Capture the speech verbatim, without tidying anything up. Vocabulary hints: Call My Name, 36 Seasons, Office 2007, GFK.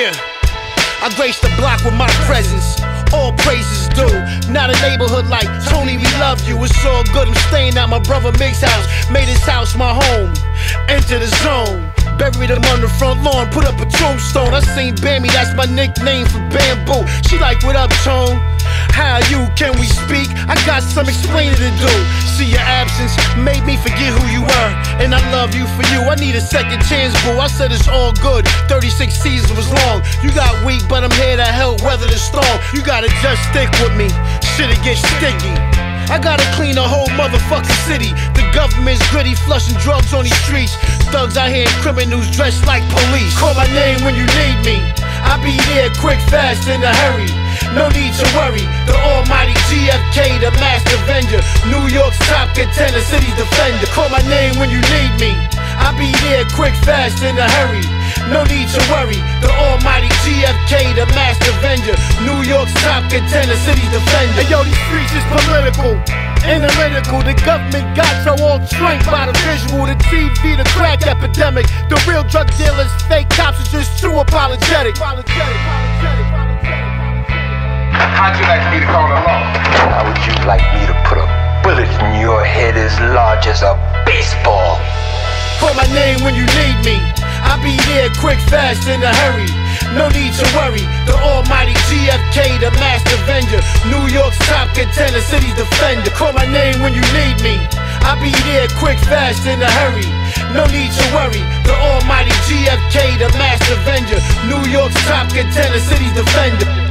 Yeah, I grace the block with my presence. All praises due. Not a neighborhood like Tony, we love you. It's all good. I'm staying at my brother Mick's house. Made his house my home. Enter the zone. Buried him on the front lawn, put up a tombstone. I seen Bammy, that's my nickname for bamboo. She like, what up, Tone? How are you? Can we speak? I got some explaining to do. See, your absence made me forget who you were, and I love you for you. I need a second chance, boo. I said it's all good. thirty-six seasons was long. You got weak, but I'm here to help weather the storm. You gotta just stick with me. Shit'll get sticky. I gotta clean the whole motherfucking city. The government's gritty, flushing drugs on these streets. Thugs out here and criminals dressed like police. Call my name when you need me. I'll be there quick, fast, in a hurry. No need to worry. The almighty G F K, the master avenger. New York's top contender, city's defender. Call my name when you need me. I'll be there quick, fast, in a hurry. No need to worry. The almighty G F K, the master avenger. New York's top contender, city's defender. Hey, yo, these streets is political, analytical. The government got so all trained by the visual. The T V, the crack epidemic. The real drug dealers, fake cops are just too apologetic. Apologetic, apologetic, apologetic. How'd you like me to call the law? How would you like me to put a bullet in your head as large as a baseball? Call my name when you need me. I'll be there quick, fast, in a hurry. No need to worry. The almighty G F K, the master avenger. New York's top contender, city's defender. Call my name when you need me. I'll be there quick, fast, in a hurry. No need to worry. The almighty G F K, the master avenger. New York's top contender, city's defender.